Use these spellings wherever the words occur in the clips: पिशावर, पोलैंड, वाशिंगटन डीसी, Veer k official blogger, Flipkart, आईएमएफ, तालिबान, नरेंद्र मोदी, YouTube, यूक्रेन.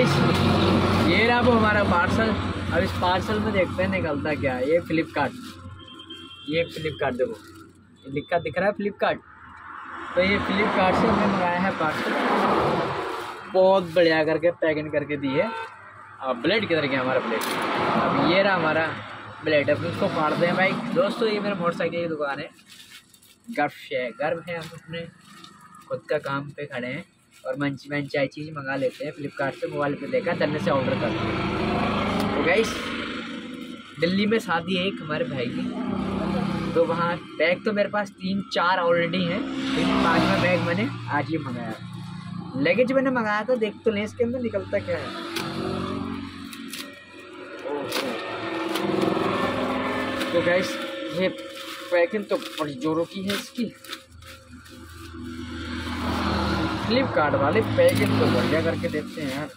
Guys, ये रहा वो हमारा पार्सल। अब इस पार्सल में देखते हैं निकलता क्या है। ये फ्लिपकार्ट, ये फ्लिपकार्ट देखो लिखा दिख रहा है फ्लिपकार्ट। तो ये फ्लिपकार्ट से हमने मंगाया है पार्सल, बहुत बढ़िया करके पैकिंग करके दी है। अब ब्लेड किधर गया हमारा ब्लेड? अब ये रहा हमारा ब्लेड, अब उसको फाड़ते हैं भाई। दोस्तों ये मेरे मोटरसाइकिल की दुकान है, गर्व है हम अपने खुद का काम पे खड़े हैं और मनचाही चीज़ मंगा लेते हैं फ्लिपकार्ट से, मोबाइल पे लेकर तन्ने से ऑर्डर करते हैं। तो गाइस दिल्ली में शादी है एक हमारे भाई की, तो वहाँ बैग तो मेरे पास 3-4 ऑलरेडी हैं, लेकिन 5वां बैग मैंने आज ही मंगाया। लगेज मैंने मंगाया था, देख तो लें इसके अंदर निकलता क्या है। तो गाइस ये पैकिंग तो बड़ी जोरों की है इसकी, फ्लिपकार्ट वाले पैकेट तो बढ़िया करके देते हैं यार।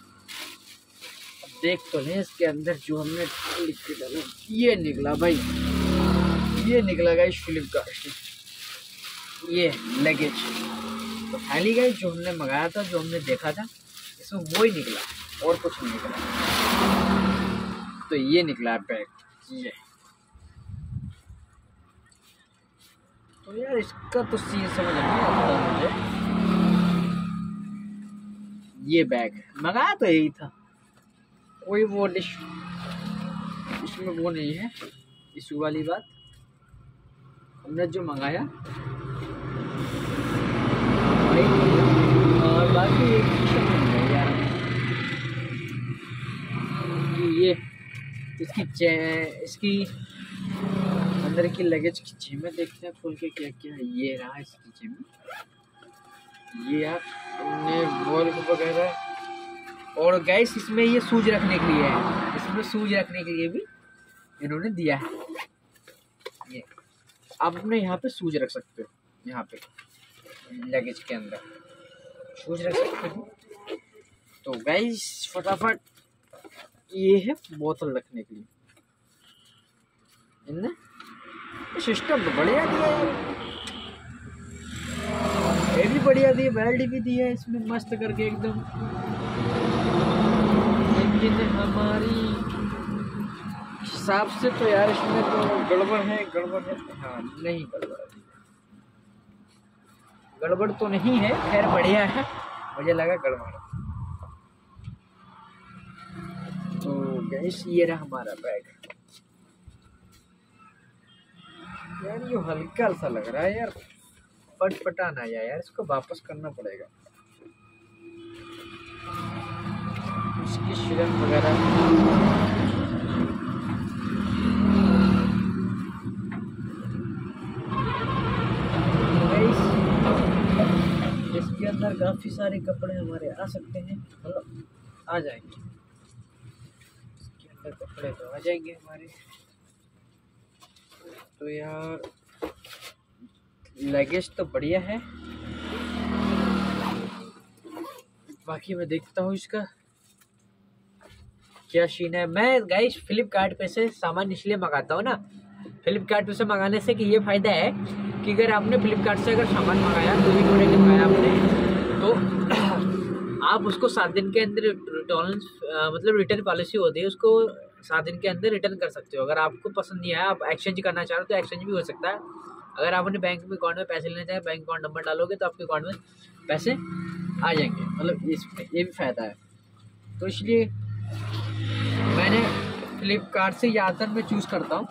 देख तो लें इसके अंदर जो हमने लिख के डाला, ये निकला भाई, ये निकला गाइस फ्लिपकार्ट, ये लगेज। तो फाइनली गाइस जो हमने मंगाया था, जो हमने देखा था, इसमें वो ही निकला और कुछ नहीं निकला। तो ये निकला बैग, ये तो यार इसका तो सीन समझ नहीं आता मुझे। ये बैग मंगाया तो यही था, कोई वो इसमें वो नहीं है इशू वाली बात। हमने जो मंगाया और बाकी यार कि ये इसकी इसकी अंदर की लगेज की जेब में देखते हैं खोल के क्या क्या है। ये रहा इसकी जेब में, ये यार हमने बॉल वगैरह। और गैस इसमें ये सूज रखने के लिए है, इसमें सूज रखने के लिए भी इन्होंने दिया है। ये आप अपने यहाँ पे सूज रख सकते हो, यहाँ पे लगेज के अंदर सूज रख सकते हो। तो गैस फटाफट ये है बोतल रखने के लिए, इन्हें सिस्टम तो बढ़िया दिया है, ये भी बढ़िया दी है, बेल्ट भी दी है इसमें मस्त करके एकदम। लेकिन हमारी हिसाब से तो यार इसमें तो गड़बड़ है। हाँ नहीं गड़बड़ तो नहीं है, खैर बढ़िया है, मुझे लगा गड़बड़। तो गैस ये रहा हमारा बैग यार, ये हल्का सा लग रहा है यार, पटपटा ना आया यार, इसको वापस करना पड़ेगा। इसकी शिरन वगैरह इसके अंदर काफी सारे कपड़े हमारे आ सकते हैं, मतलब आ जाएंगे इसके अंदर कपड़े तो आ जाएंगे हमारे। तो यार लगेज तो बढ़िया है, बाकी मैं देखता हूँ इसका क्या सीन है। मैं गाइस फ्लिपकार्ट पे से सामान इसलिए मंगाता हूँ ना, फ्लिपकार्ट पे से मंगाने से कि ये फ़ायदा है कि अगर आपने फ्लिपकार्ट से अगर सामान मंगाया, तो भी प्रोडक्ट मंगाया आपने, तो आप उसको 7 दिन के अंदर मतलब रिटर्न पॉलिसी होती है, उसको 7 दिन के अंदर रिटर्न कर सकते हो। अगर आपको पसंद नहीं आया, आप एक्सचेंज करना चाह रहे हो तो एक्सचेंज भी हो सकता है। अगर आपने बैंक में अकाउंट में पैसे लेना चाहे, बैंक अकाउंट नंबर डालोगे तो आपके अकाउंट में पैसे आ जाएंगे, मतलब इसमें ये भी फ़ायदा है। तो इसलिए मैंने फ्लिपकार्ट से ज़्यादातर मैं चूज़ करता हूँ,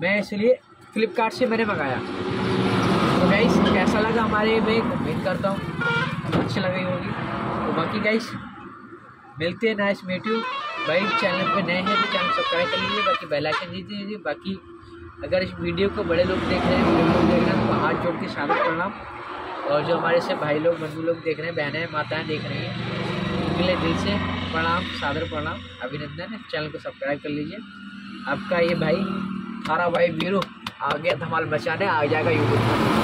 मैं इसलिए फ्लिपकार्ट से मैंने मंगाया। तो गाइस कैसा लगा हमारे में, उम्मीद करता हूँ अच्छी लगी होगी। तो बाकी गाइस मिलते हैं, नाइस मीट यू। भाई चैनल पर नए हैं तो चैनल सब्सक्राइब कर लीजिए, बाकी बेल आइकन दीजिए। बाकी अगर इस वीडियो को बड़े लोग देख रहे हैं, बड़े लोग देख रहे हैं, तो हाथ जोड़ के शामिल करना। और जो हमारे से भाई लोग, बंधु लोग देख रहे हैं, बहनें माताएं देख रही हैं, उनके लिए दिल से प्रणाम, सादर प्रणाम, अभिनंदन। चैनल को सब्सक्राइब कर लीजिए। आपका ये भाई, हमारा भाई वीरू आ गया धमाल बचाने, आ जाएगा यूट्यूब।